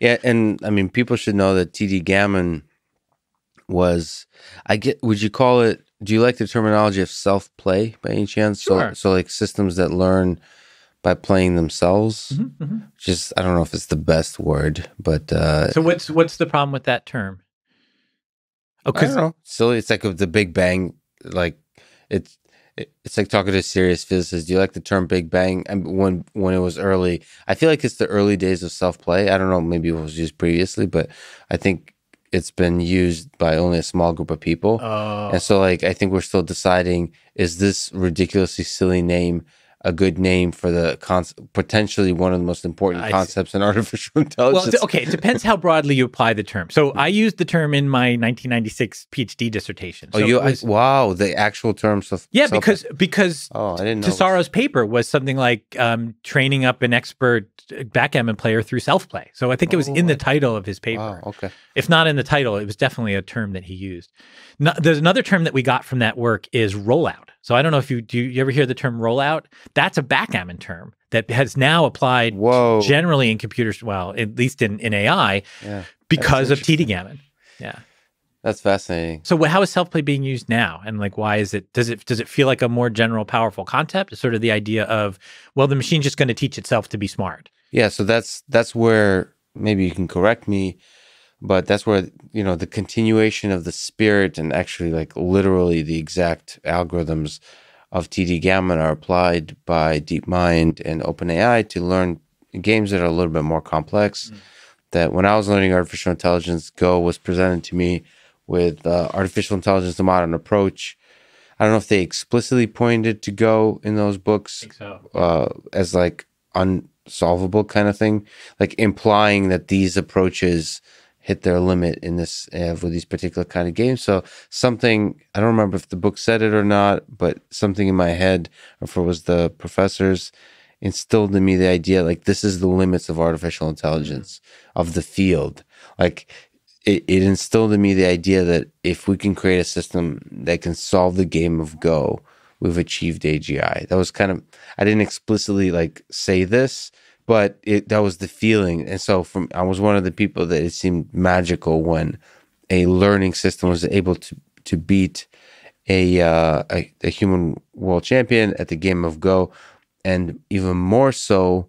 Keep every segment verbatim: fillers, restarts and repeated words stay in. Yeah, and I mean, people should know that T D Gammon was, I get, would you call it, do you like the terminology of self-play by any chance? Sure. So, so like systems that learn by playing themselves, mm-hmm, mm-hmm. Just, I don't know if it's the best word, but. Uh, so what's, what's the problem with that term? Oh, I don't know. Silly. It's like the Big Bang, like it's, it's like talking to a serious physicist. Do you like the term Big Bang? When when it was early, I feel like it's the early days of self-play. I don't know, maybe it was used previously, but I think it's been used by only a small group of people. Oh. And so like, I think we're still deciding, is this ridiculously silly name a good name for the concept, potentially one of the most important I concepts see. in artificial intelligence? Well, okay, it depends how broadly you apply the term. So I used the term in my nineteen ninety-six PhD dissertation. So oh, you, was, I, wow, the actual term of yeah, self because because oh, I didn't know Tesauro's paper was something like um, training up an expert backgammon player through self-play. So I think it was oh, in the title of his paper. Wow, okay, if not in the title, it was definitely a term that he used. No, there's another term that we got from that work is rollout. So I don't know if you do you ever hear the term rollout? That's a backgammon term that has now applied Whoa. generally in computers, well, at least in, in A I, yeah, because of T D Gammon. Yeah. That's fascinating. So how is self-play being used now? And like, why is it, does it, does it feel like a more general, powerful concept? It's sort of the idea of, well, the machine's just going to teach itself to be smart. Yeah. So that's, that's where maybe you can correct me, but that's where, you know, the continuation of the spirit and actually like literally the exact algorithms of T D Gammon are applied by DeepMind and OpenAI to learn games that are a little bit more complex. Mm. That when I was learning artificial intelligence, Go was presented to me with uh, Artificial Intelligence, the Modern Approach. I don't know if they explicitly pointed to Go in those books, I think so. uh, as like unsolvable kind of thing, like implying that these approaches hit their limit in this uh, with these particular kind of games. So something, I don't remember if the book said it or not, but something in my head, or if it was the professors, instilled in me the idea, like, this is the limits of artificial intelligence, of the field. Like, it, it instilled in me the idea that if we can create a system that can solve the game of Go, we've achieved A G I. That was kind of, I didn't explicitly, like, say this, but it, that was the feeling. And so from, I was one of the people that it seemed magical when a learning system was able to, to beat a, uh, a, a human world champion at the game of Go. And even more so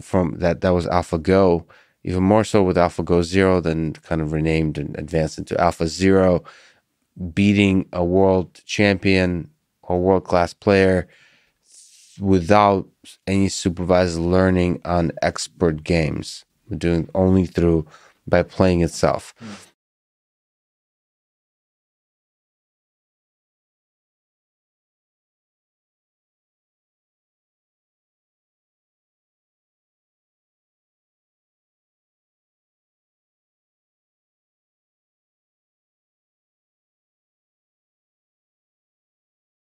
from that, that was AlphaGo, even more so with AlphaGo Zero, then kind of renamed and advanced into AlphaZero, beating a world champion or world-class player without any supervised learning on expert games, doing only through by playing itself. Mm.